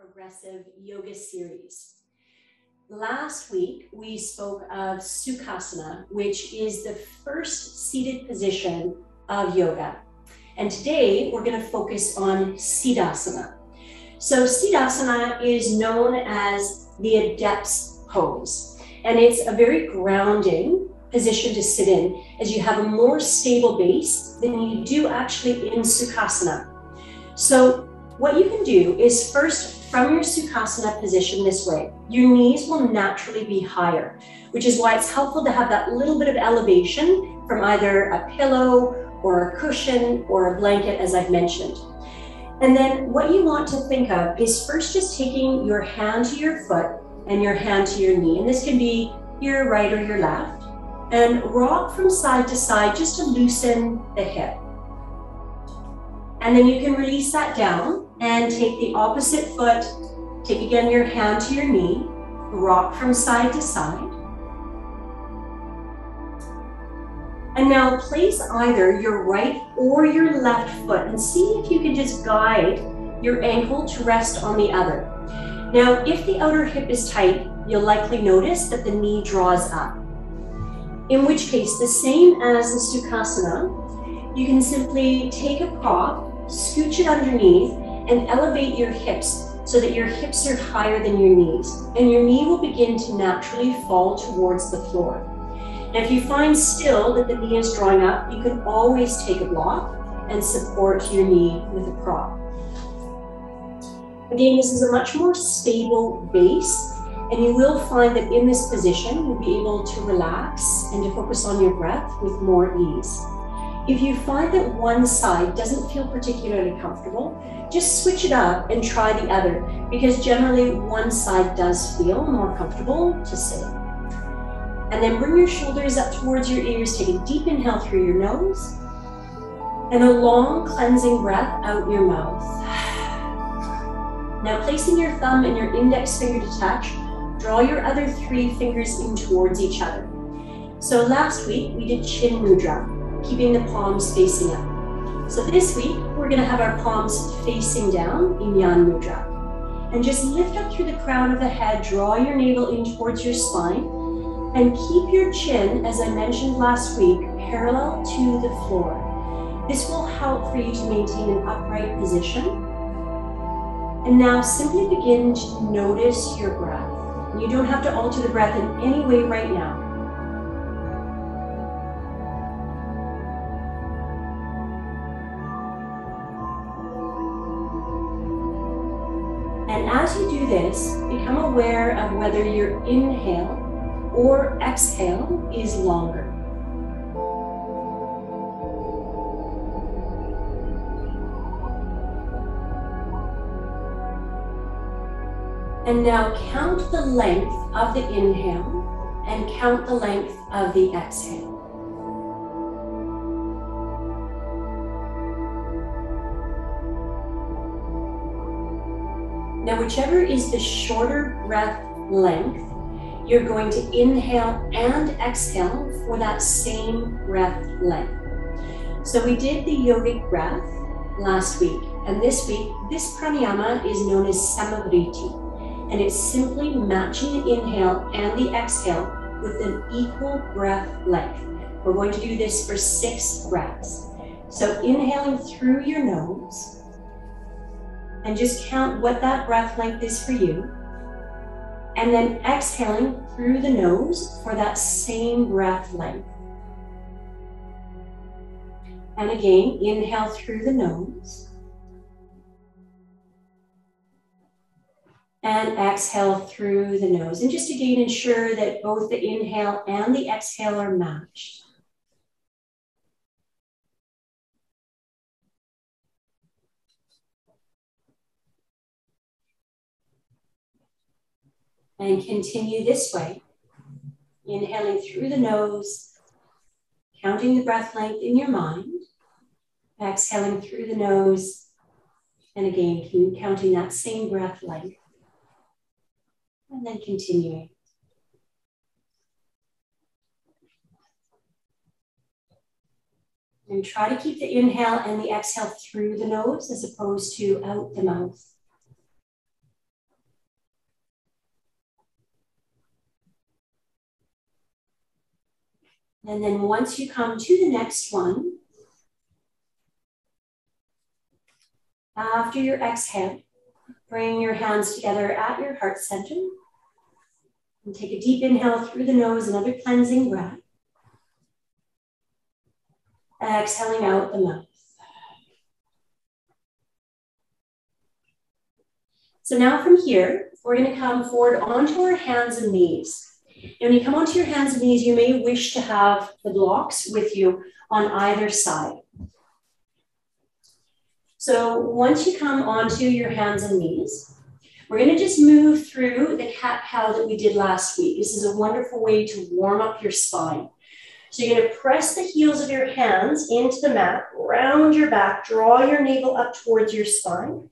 progressive yoga series. Last week, we spoke of Sukhasana, which is the first seated position of yoga. And today, we're going to focus on Siddhasana. So Siddhasana is known as the adept's pose. And it's a very grounding position to sit in, as you have a more stable base than you do actually in Sukhasana. So what you can do is first, from your Sukhasana position this way, your knees will naturally be higher, which is why it's helpful to have that little bit of elevation from either a pillow or a cushion or a blanket, as I've mentioned. And then what you want to think of is first just taking your hand to your foot and your hand to your knee. And this can be your right or your left. And rock from side to side just to loosen the hip. And then you can release that down and take the opposite foot, take again your hand to your knee, rock from side to side. And now place either your right or your left foot and see if you can just guide your ankle to rest on the other. Now, if the outer hip is tight, you'll likely notice that the knee draws up. In which case, the same as the Sukhasana, you can simply take a prop, scooch it underneath, and elevate your hips so that your hips are higher than your knees. And your knee will begin to naturally fall towards the floor. And if you find still that the knee is drawing up, you can always take a block and support your knee with a prop. Again, this is a much more stable base, and you will find that in this position, you'll be able to relax and to focus on your breath with more ease. If you find that one side doesn't feel particularly comfortable, just switch it up and try the other, because generally one side does feel more comfortable to sit. And then bring your shoulders up towards your ears, take a deep inhale through your nose, and a long cleansing breath out your mouth. Now placing your thumb and your index finger to touch, draw your other three fingers in towards each other. So last week we did chin mudra, keeping the palms facing up. So this week, we're going to have our palms facing down in Yoni Mudra. And just lift up through the crown of the head, draw your navel in towards your spine, and keep your chin, as I mentioned last week, parallel to the floor. This will help for you to maintain an upright position. And now simply begin to notice your breath. You don't have to alter the breath in any way right now. And as you do this, become aware of whether your inhale or exhale is longer. And now count the length of the inhale and count the length of the exhale. Now, whichever is the shorter breath length, you're going to inhale and exhale for that same breath length. So we did the yogic breath last week, and this week, this pranayama is known as samavriti, and it's simply matching the inhale and the exhale with an equal breath length. We're going to do this for 6 breaths. So inhaling through your nose, and just count what that breath length is for you. And then exhaling through the nose for that same breath length. And again, inhale through the nose. And exhale through the nose. And just again, ensure that both the inhale and the exhale are matched. And continue this way, inhaling through the nose, counting the breath length in your mind, exhaling through the nose, and again, keep counting that same breath length, and then continuing. And try to keep the inhale and the exhale through the nose as opposed to out the mouth. And then once you come to the next one, after your exhale, bring your hands together at your heart center. And take a deep inhale through the nose, another cleansing breath. Exhaling out the mouth. So now from here, we're going to come forward onto our hands and knees. And when you come onto your hands and knees, you may wish to have the blocks with you on either side. So once you come onto your hands and knees, we're going to just move through the cat cow that we did last week. This is a wonderful way to warm up your spine. So you're going to press the heels of your hands into the mat, round your back, draw your navel up towards your spine,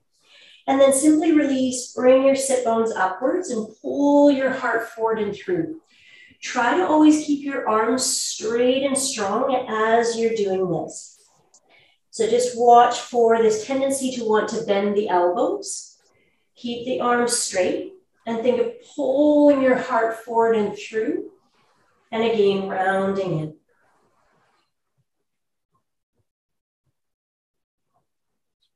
and then simply release, bring your sit bones upwards and pull your heart forward and through. Try to always keep your arms straight and strong as you're doing this. So just watch for this tendency to want to bend the elbows. Keep the arms straight and think of pulling your heart forward and through. And again, rounding in.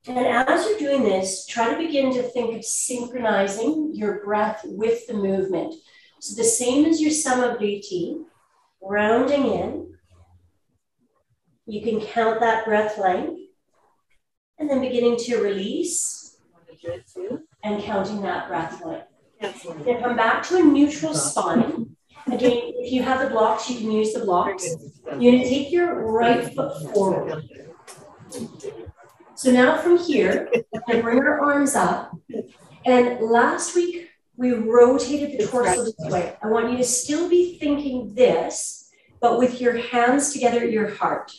And as you're doing this, try to begin to think of synchronizing your breath with the movement. So the same as your samavriti, rounding in. You can count that breath length. And then beginning to release and counting that breath length. Then come back to a neutral spine. Again, if you have the blocks, you can use the blocks. You're going to take your right foot forward. So now from here, I bring our arms up. And last week, we rotated the torso this way. I want you to still be thinking this, but with your hands together at your heart.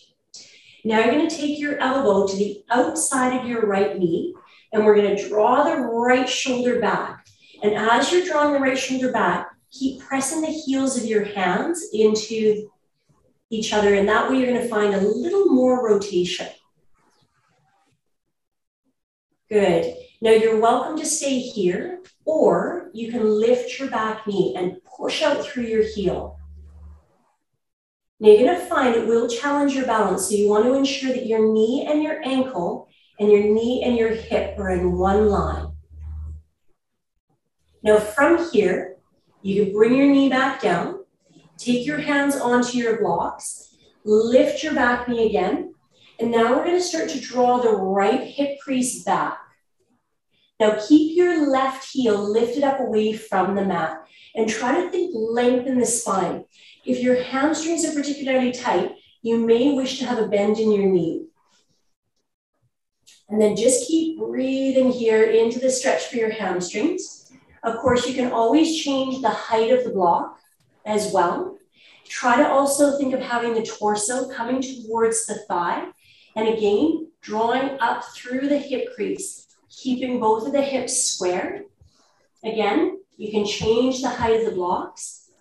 Now you're going to take your elbow to the outside of your right knee, and we're going to draw the right shoulder back. And as you're drawing the right shoulder back, keep pressing the heels of your hands into each other, and that way you're going to find a little more rotation. Good. Now you're welcome to stay here, or you can lift your back knee and push out through your heel. Now you're going to find it will challenge your balance, so you want to ensure that your knee and your ankle and your knee and your hip are in one line. Now from here, you can bring your knee back down, take your hands onto your blocks, lift your back knee again, and now we're going to start to draw the right hip crease back. Now keep your left heel lifted up away from the mat and try to think length in the spine. If your hamstrings are particularly tight, you may wish to have a bend in your knee. And then just keep breathing here into the stretch for your hamstrings. Of course, you can always change the height of the block as well. Try to also think of having the torso coming towards the thigh. And again, drawing up through the hip crease, keeping both of the hips square. Again, you can change the height of the blocks,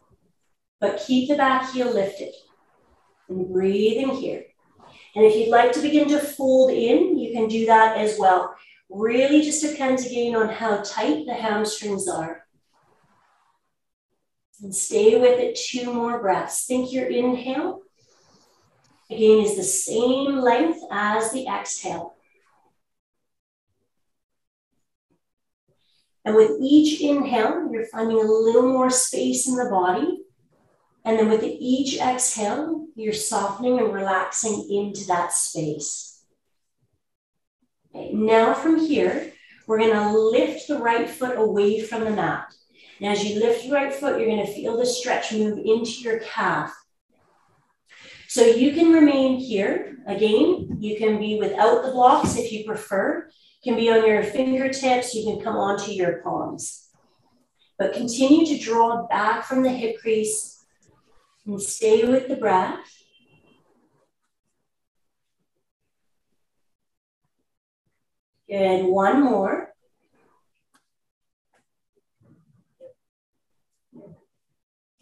but keep the back heel lifted. And breathing here. And if you'd like to begin to fold in, you can do that as well. Really just depends again on how tight the hamstrings are. And stay with it 2 more breaths. Think your inhale, again, is the same length as the exhale. And with each inhale, you're finding a little more space in the body. And then with each exhale, you're softening and relaxing into that space. Now from here, we're going to lift the right foot away from the mat. And as you lift the right foot, you're going to feel the stretch move into your calf. So you can remain here. Again, you can be without the blocks if you prefer. You can be on your fingertips. You can come onto your palms. But continue to draw back from the hip crease and stay with the breath. Good, one more.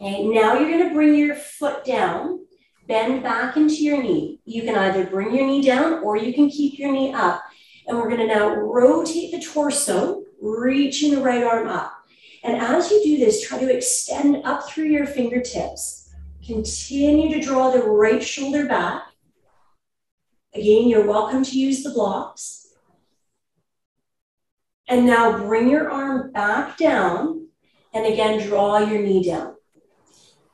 Okay, now you're going to bring your foot down, bend back into your knee. You can either bring your knee down or you can keep your knee up. And we're going to now rotate the torso, reaching the right arm up. And as you do this, try to extend up through your fingertips. Continue to draw the right shoulder back. Again, you're welcome to use the blocks. And now bring your arm back down and again, draw your knee down.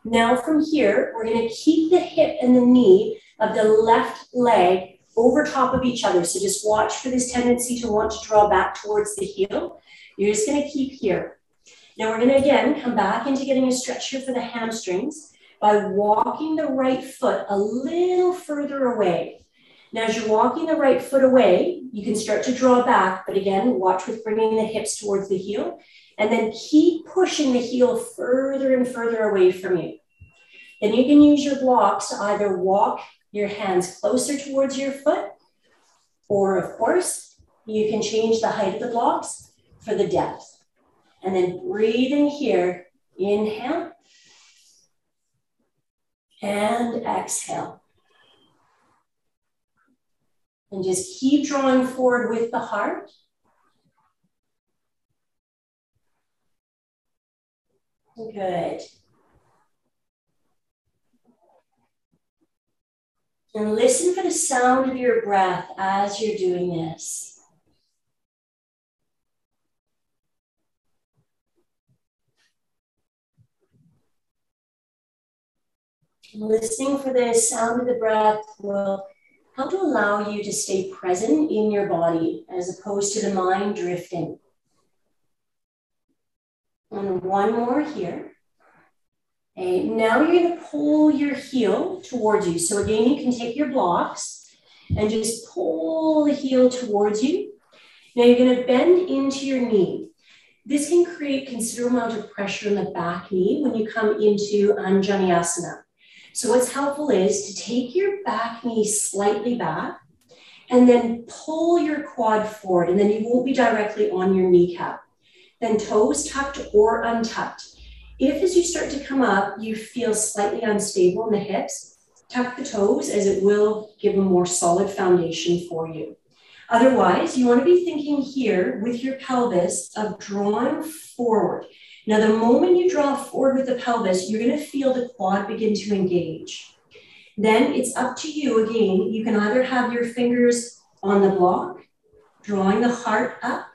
Now from here, we're going to keep the hip and the knee of the left leg over top of each other. So just watch for this tendency to want to draw back towards the heel. You're just going to keep here. Now we're going to again come back into getting a stretch here for the hamstrings by walking the right foot a little further away. Now, as you're walking the right foot away, you can start to draw back, but again, watch with bringing the hips towards the heel, and then keep pushing the heel further and further away from you. Then you can use your blocks to either walk your hands closer towards your foot, or of course, you can change the height of the blocks for the depth. And then breathe in here, inhale, and exhale. And just keep drawing forward with the heart. Good. And listen for the sound of your breath as you're doing this. Listening for the sound of the breath will help to allow you to stay present in your body as opposed to the mind drifting. And one more here. Okay, now you're going to pull your heel towards you. So again, you can take your blocks and just pull the heel towards you. Now you're going to bend into your knee. This can create considerable amount of pressure on the back knee when you come into Anjaneyasana. So what's helpful is to take your back knee slightly back and then pull your quad forward, and then you won't be directly on your kneecap. Then toes tucked or untucked. If as you start to come up, you feel slightly unstable in the hips, tuck the toes as it will give a more solid foundation for you. Otherwise, you want to be thinking here with your pelvis of drawing forward. Now, the moment you draw forward with the pelvis, you're going to feel the quad begin to engage. Then it's up to you again. You can either have your fingers on the block, drawing the heart up.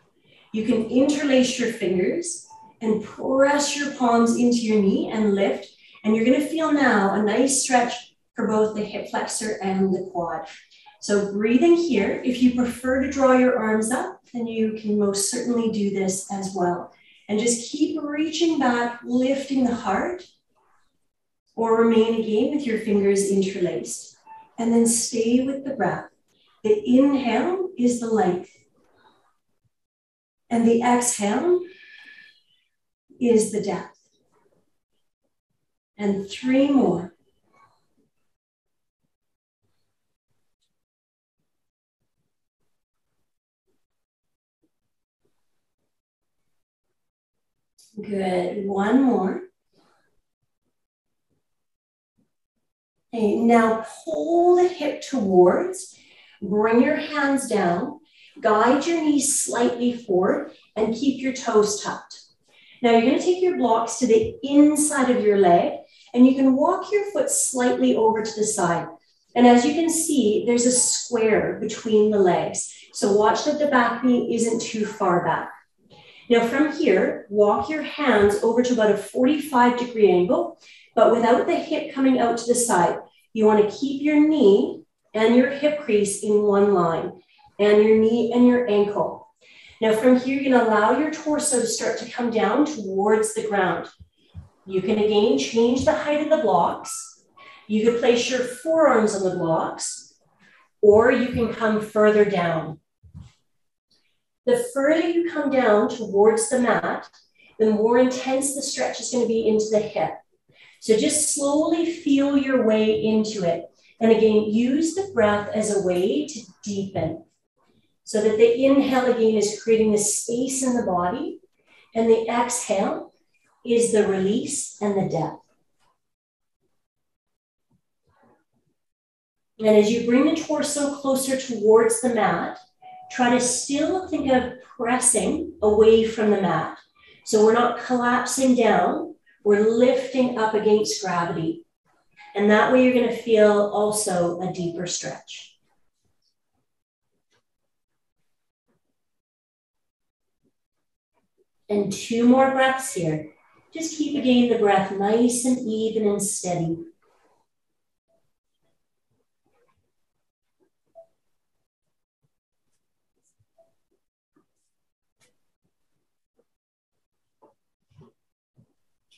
You can interlace your fingers and press your palms into your knee and lift. And you're going to feel now a nice stretch for both the hip flexor and the quad. So breathing here, if you prefer to draw your arms up, then you can most certainly do this as well. And just keep reaching back, lifting the heart, or remain again with your fingers interlaced. And then stay with the breath. The inhale is the length. And the exhale is the depth. And three more. Good, one more. Okay, now pull the hip towards, bring your hands down, guide your knees slightly forward, and keep your toes tucked. Now you're going to take your blocks to the inside of your leg, and you can walk your foot slightly over to the side. And as you can see, there's a square between the legs. So watch that the back knee isn't too far back. Now from here, walk your hands over to about a 45-degree angle, but without the hip coming out to the side. You want to keep your knee and your hip crease in one line, and your knee and your ankle. Now from here, you're going to allow your torso to start to come down towards the ground. You can again change the height of the blocks. You can place your forearms on the blocks, or you can come further down. The further you come down towards the mat, the more intense the stretch is going to be into the hip. So just slowly feel your way into it. And again, use the breath as a way to deepen. So that the inhale again is creating the space in the body, and the exhale is the release and the depth. And as you bring the torso closer towards the mat, try to still think of pressing away from the mat. So we're not collapsing down, we're lifting up against gravity. And that way you're going to feel also a deeper stretch. And two more breaths here. Just keep again the breath nice and even and steady.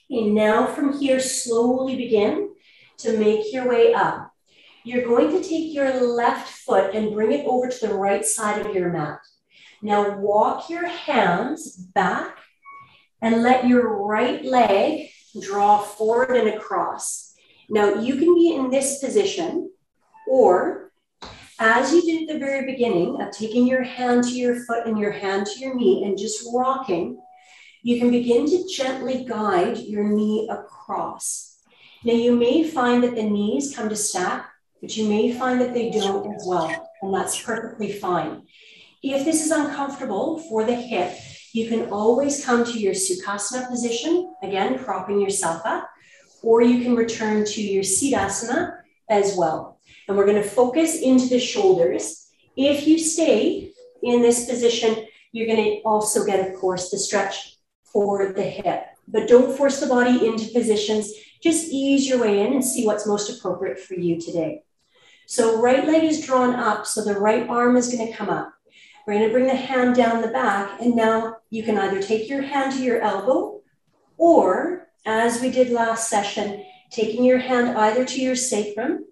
And now from here, slowly begin to make your way up. You're going to take your left foot and bring it over to the right side of your mat. Now walk your hands back and let your right leg draw forward and across. Now you can be in this position, or as you did at the very beginning of taking your hand to your foot and your hand to your knee and just rocking, you can begin to gently guide your knee across. Now you may find that the knees come to stack, but you may find that they don't as well, and that's perfectly fine. If this is uncomfortable for the hip, you can always come to your Sukhasana position, again, propping yourself up, or you can return to your Siddhasana as well. And we're going to focus into the shoulders. If you stay in this position, you're going to also get, of course, the stretch for the hip, but don't force the body into positions. Just ease your way in and see what's most appropriate for you today. So right leg is drawn up, so the right arm is going to come up. We're going to bring the hand down the back, and now you can either take your hand to your elbow, or as we did last session, taking your hand either to your sacrum,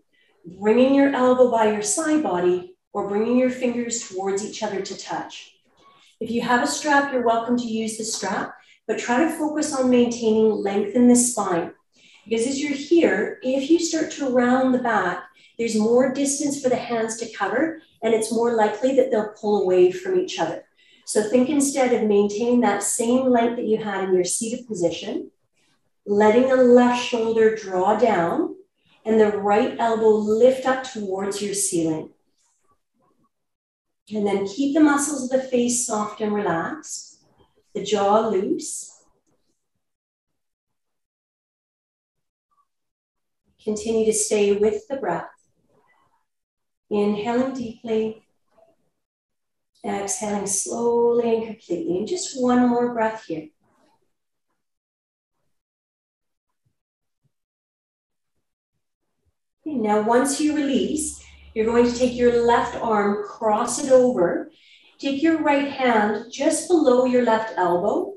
bringing your elbow by your side body, or bringing your fingers towards each other to touch. If you have a strap, you're welcome to use the strap, but try to focus on maintaining length in the spine. Because as you're here, if you start to round the back, there's more distance for the hands to cover, and it's more likely that they'll pull away from each other. So think instead of maintaining that same length that you had in your seated position, letting the left shoulder draw down, and the right elbow lift up towards your ceiling. And then keep the muscles of the face soft and relaxed. The jaw loose. Continue to stay with the breath. Inhaling deeply. Exhaling slowly and completely. And just one more breath here. Okay, now once you release, you're going to take your left arm, cross it over. Take your right hand just below your left elbow,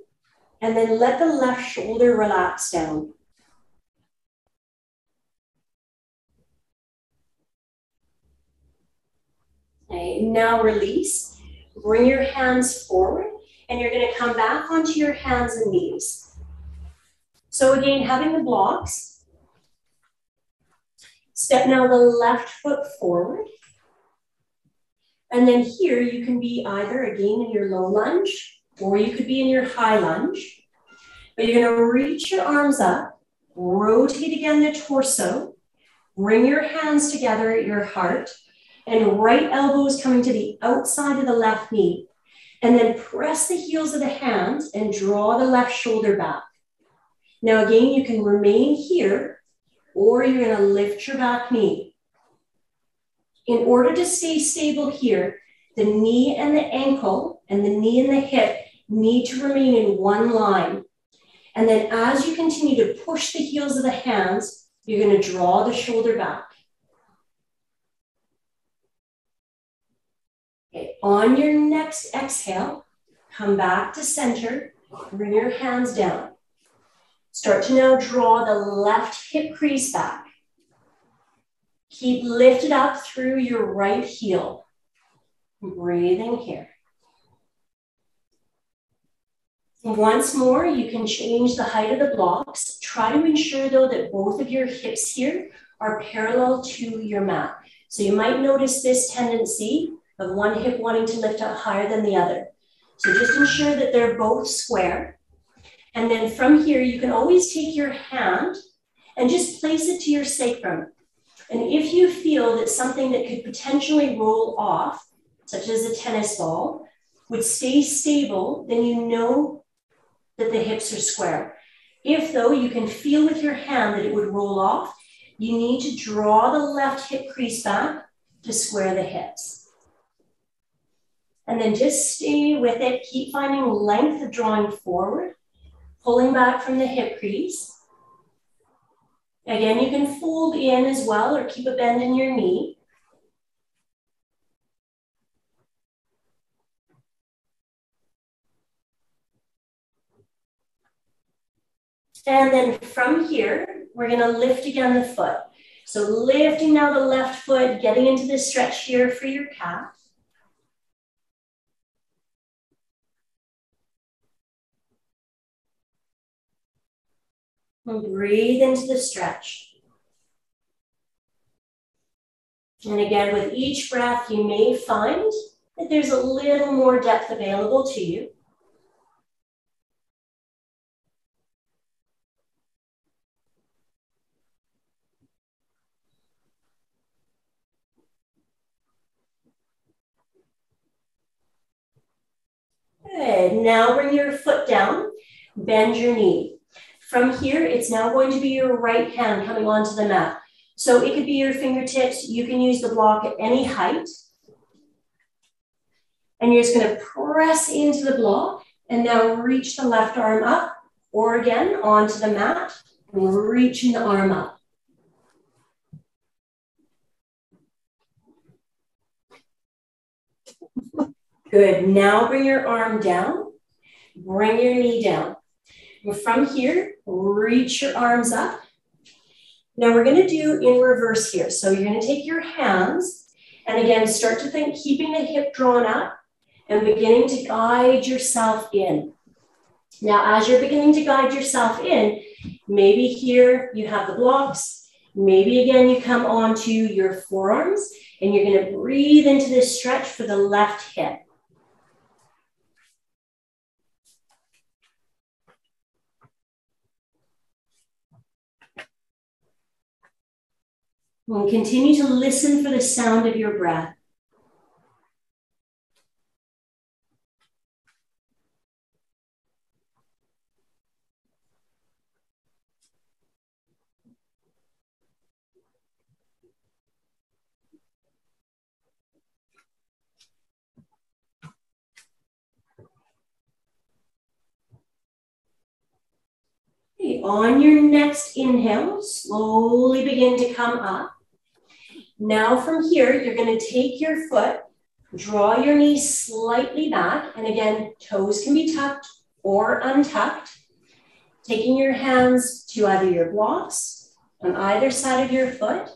and then let the left shoulder relax down. Okay, now release. Bring your hands forward, and you're going to come back onto your hands and knees. So again, having the blocks. Step now the left foot forward. And then here you can be either again in your low lunge, or you could be in your high lunge, but you're going to reach your arms up, rotate again the torso, bring your hands together at your heart, and right elbow is coming to the outside of the left knee, and then press the heels of the hands and draw the left shoulder back. Now again, you can remain here, or you're going to lift your back knee. In order to stay stable here, the knee and the ankle and the knee and the hip need to remain in one line. And then as you continue to push the heels of the hands, you're going to draw the shoulder back. Okay. On your next exhale, come back to center, bring your hands down. Start to now draw the left hip crease back. Keep lifted up through your right heel. Breathing here. Once more, you can change the height of the blocks. Try to ensure, though, that both of your hips here are parallel to your mat. So you might notice this tendency of one hip wanting to lift up higher than the other. So just ensure that they're both square. And then from here, you can always take your hand and just place it to your sacrum. And if you feel that something that could potentially roll off, such as a tennis ball, would stay stable, then you know that the hips are square. If, though, you can feel with your hand that it would roll off, You need to draw the left hip crease back to square the hips. And then just stay with it. Keep finding length of drawing forward, pulling back from the hip crease. Again, you can fold in as well or keep a bend in your knee. And then from here, we're gonna lift again the foot. So lifting now the left foot, getting into this stretch here for your calf. And breathe into the stretch. And again, with each breath, you may find that there's a little more depth available to you. Good, now bring your foot down, bend your knee. From here, it's now going to be your right hand coming onto the mat. So it could be your fingertips. You can use the block at any height. And you're just gonna press into the block and now reach the left arm up or again onto the mat, reaching the arm up. Good, now bring your arm down, bring your knee down. From here, reach your arms up. Now we're gonna do in reverse here. So you're gonna take your hands and again, start to think, keeping the hip drawn up and beginning to guide yourself in. Now, as you're beginning to guide yourself in, maybe here you have the blocks, maybe again, you come onto your forearms and you're gonna breathe into this stretch for the left hip. And continue to listen for the sound of your breath. Okay, on your next inhale, slowly begin to come up. Now from here, you're going to take your foot, draw your knee slightly back, and again, toes can be tucked or untucked, taking your hands to either your blocks on either side of your foot,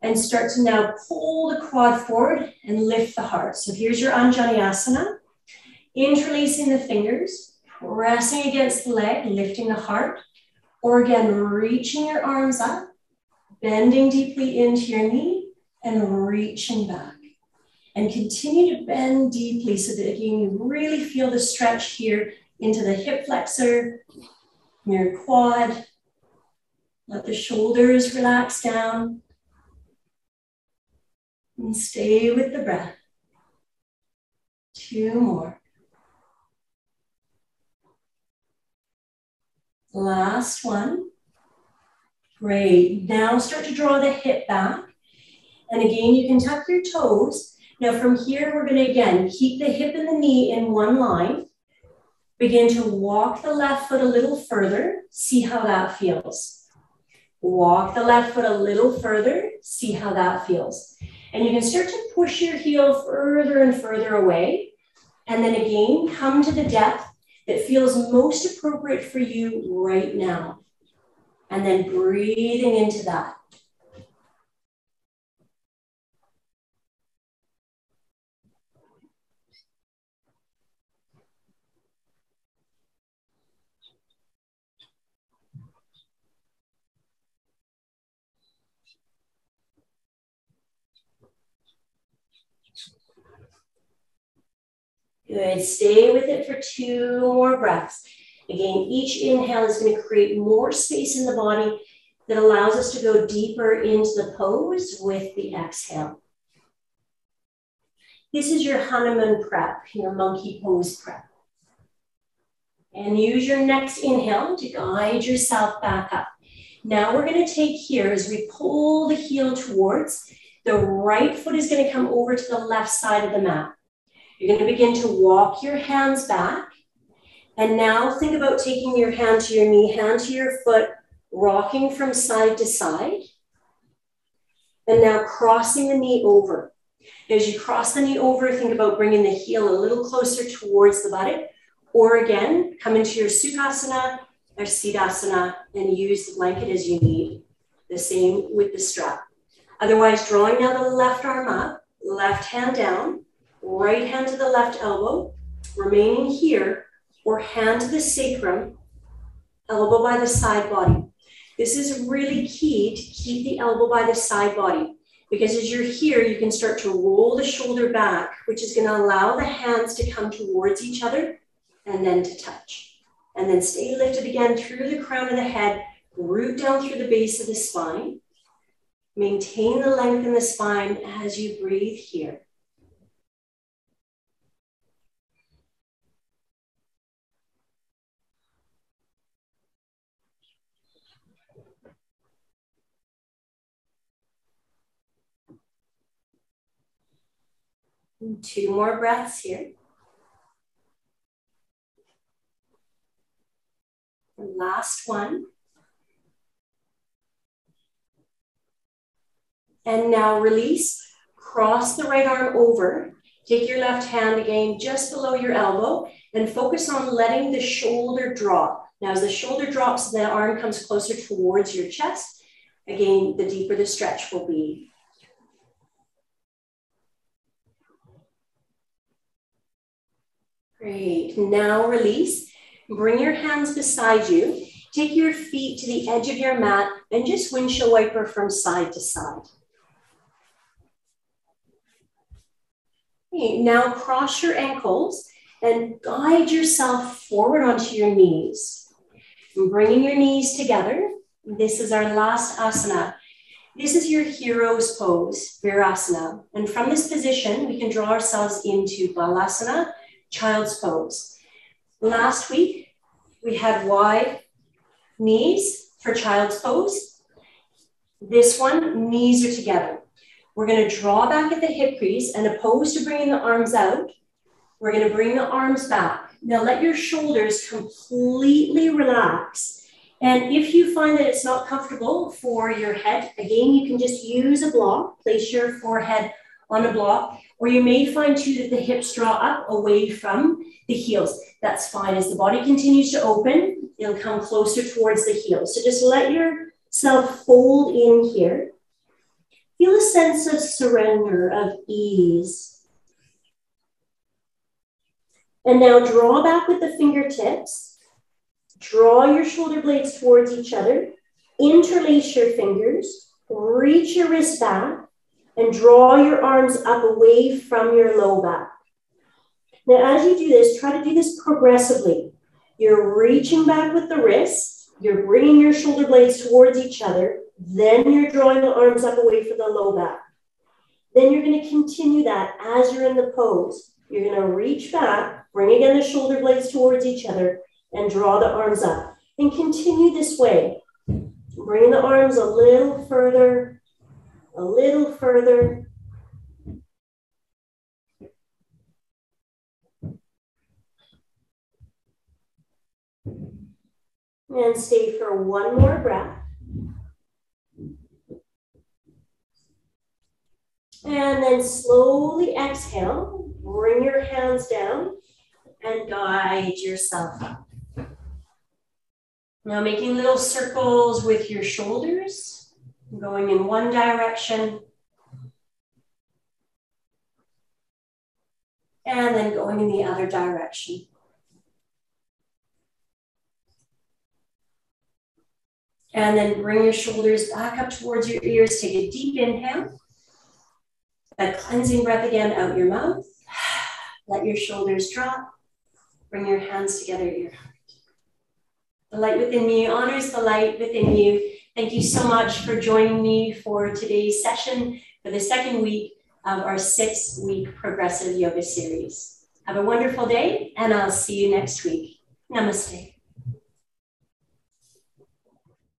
and start to now pull the quad forward and lift the heart. So here's your Anjaneyasana, interlacing the fingers, pressing against the leg, lifting the heart, or again, reaching your arms up, bending deeply into your knee and reaching back. And continue to bend deeply so that you really feel the stretch here into the hip flexor, your quad. Let the shoulders relax down. And stay with the breath. Two more. Last one. Great, now start to draw the hip back. And again, you can tuck your toes. Now from here, we're gonna again, keep the hip and the knee in one line. Begin to walk the left foot a little further, see how that feels. Walk the left foot a little further, see how that feels. And you can start to push your heel further and further away. And then again, come to the depth that feels most appropriate for you right now. And then breathing into that. Good, stay with it for two more breaths. Again, each inhale is going to create more space in the body that allows us to go deeper into the pose with the exhale. This is your Hanuman prep, your monkey pose prep. And use your next inhale to guide yourself back up. Now we're going to take here as we pull the heel towards, the right foot is going to come over to the left side of the mat. You're going to begin to walk your hands back. And now think about taking your hand to your knee, hand to your foot, rocking from side to side. And now crossing the knee over. As you cross the knee over, think about bringing the heel a little closer towards the buttock. Or again, come into your Sukhasana or Siddhasana and use the blanket as you need. The same with the strap. Otherwise, drawing now the left arm up, left hand down, right hand to the left elbow, remaining here, or hand to the sacrum, elbow by the side body. This is really key to keep the elbow by the side body, because as you're here, you can start to roll the shoulder back, which is going to allow the hands to come towards each other and then to touch. And then stay lifted again through the crown of the head, root down through the base of the spine. Maintain the length in the spine as you breathe here. And two more breaths here. And last one. And now release, cross the right arm over, take your left hand again just below your elbow and focus on letting the shoulder drop. Now as the shoulder drops, the arm comes closer towards your chest. Again, the deeper the stretch will be. Great, now release, bring your hands beside you, take your feet to the edge of your mat and just windshield wiper from side to side. Okay, now cross your ankles and guide yourself forward onto your knees. Bringing your knees together. This is our last asana. This is your hero's pose, Virasana. And from this position, we can draw ourselves into Balasana, child's pose. Last week, we had wide knees for child's pose. This one, knees are together. We're going to draw back at the hip crease and opposed to bringing the arms out, we're going to bring the arms back. Now let your shoulders completely relax. And if you find that it's not comfortable for your head, again, you can just use a block, place your forehead on a block, or you may find too that the hips draw up away from the heels. That's fine. As the body continues to open, it'll come closer towards the heels. So just let yourself fold in here. Feel a sense of surrender, of ease. And now draw back with the fingertips. Draw your shoulder blades towards each other. Interlace your fingers. Reach your wrist back. And draw your arms up away from your low back. Now, as you do this, try to do this progressively. You're reaching back with the wrists. You're bringing your shoulder blades towards each other. Then you're drawing the arms up away from the low back. Then you're going to continue that as you're in the pose. You're going to reach back, bring again the shoulder blades towards each other, and draw the arms up. And continue this way. Bring the arms a little further, a little further. And stay for one more breath. And then slowly exhale, bring your hands down and guide yourself up. Now making little circles with your shoulders, going in one direction. And then going in the other direction. And then bring your shoulders back up towards your ears. Take a deep inhale. A cleansing breath again out your mouth. Let your shoulders drop. Bring your hands together at your heart. The light within me honors the light within you. Thank you so much for joining me for today's session for the second week of our 6-week progressive yoga series. Have a wonderful day, and I'll see you next week. Namaste.